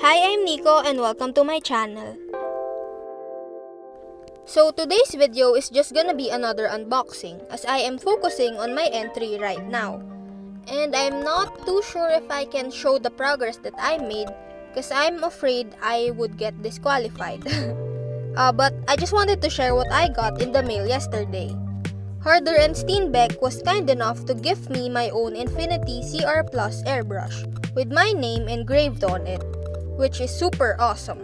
Hi, I'm Nico and welcome to my channel. So today's video is just gonna be another unboxing as I am focusing on my entry right now. And I'm not too sure if I can show the progress that I made because I'm afraid I would get disqualified. But I just wanted to share what I got in the mail yesterday. Harder and Steenbeck was kind enough to gift me my own Infinity CR Plus airbrush with my name engraved on it, which is super awesome.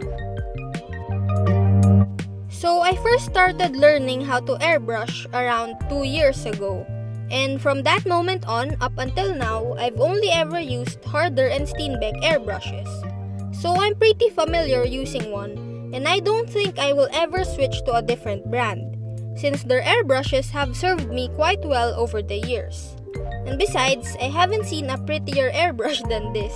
So I first started learning how to airbrush around 2 years ago, and from that moment on up until now, I've only ever used Harder and Steenbeck airbrushes. So I'm pretty familiar using one, and I don't think I will ever switch to a different brand, since their airbrushes have served me quite well over the years. And besides, I haven't seen a prettier airbrush than this.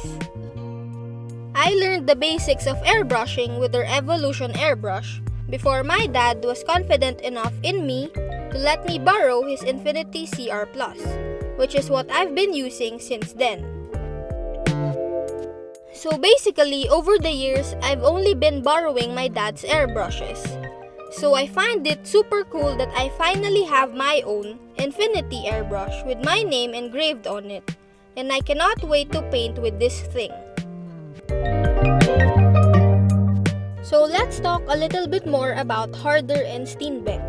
I learned the basics of airbrushing with their Evolution Airbrush before my dad was confident enough in me to let me borrow his Infinity CR Plus, which is what I've been using since then. So basically, over the years, I've only been borrowing my dad's airbrushes. So I find it super cool that I finally have my own Infinity airbrush with my name engraved on it, and I cannot wait to paint with this thing. So let's talk a little bit more about Harder and Steenbeck.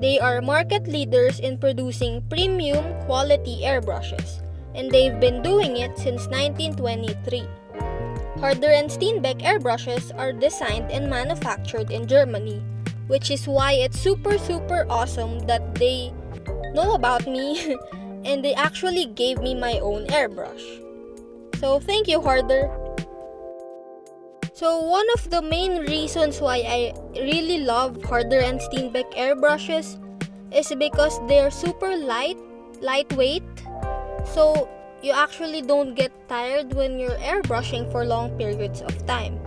They are market leaders in producing premium quality airbrushes, and they've been doing it since 1923. Harder and Steenbeck airbrushes are designed and manufactured in Germany, which is why it's super awesome that they know about me and they actually gave me my own airbrush. So thank you, Harder. So one of the main reasons why I really love Harder and Steenbeck airbrushes is because they're super lightweight, so you actually don't get tired when you're airbrushing for long periods of time.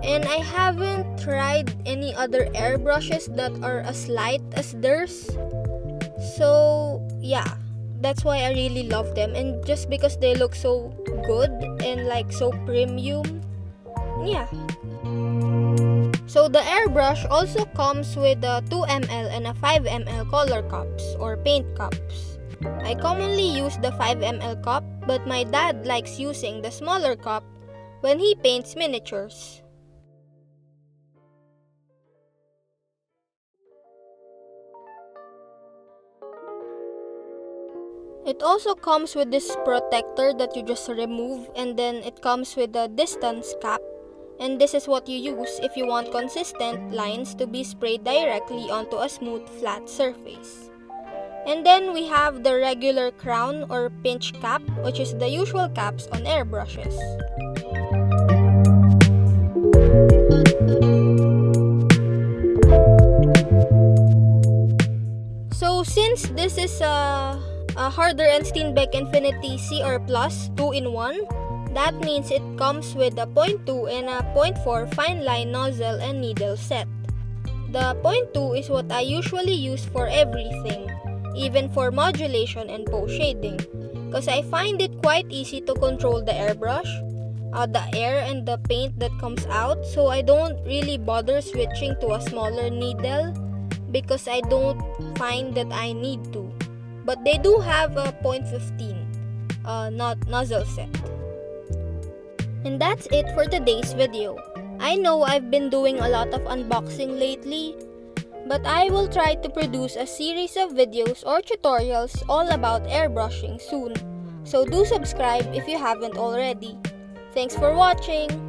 And I haven't tried any other airbrushes that are as light as theirs. So yeah, that's why I really love them. And just because they look so good and like so premium. Yeah. So the airbrush also comes with a 2 ml and a 5 ml color cups or paint cups. I commonly use the 5 ml cup, but my dad likes using the smaller cup when he paints miniatures. It also comes with this protector that you just remove, and then it comes with a distance cap, and this is what you use if you want consistent lines to be sprayed directly onto a smooth flat surface. And then we have the regular crown or pinch cap, which is the usual caps on airbrushes. So since this is a Harder and Steenbeck Infinity CR Plus 2-in-1, that means it comes with a 0.2 and a 0.4 fine line nozzle and needle set. The 0.2 is what I usually use for everything, even for modulation and post shading, because I find it quite easy to control the airbrush, the air and the paint that comes out, so I don't really bother switching to a smaller needle because I don't find that I need to. But they do have a 0.15 nozzle set. And that's it for today's video. I know I've been doing a lot of unboxing lately, but I will try to produce a series of videos or tutorials all about airbrushing soon. So do subscribe if you haven't already. Thanks for watching!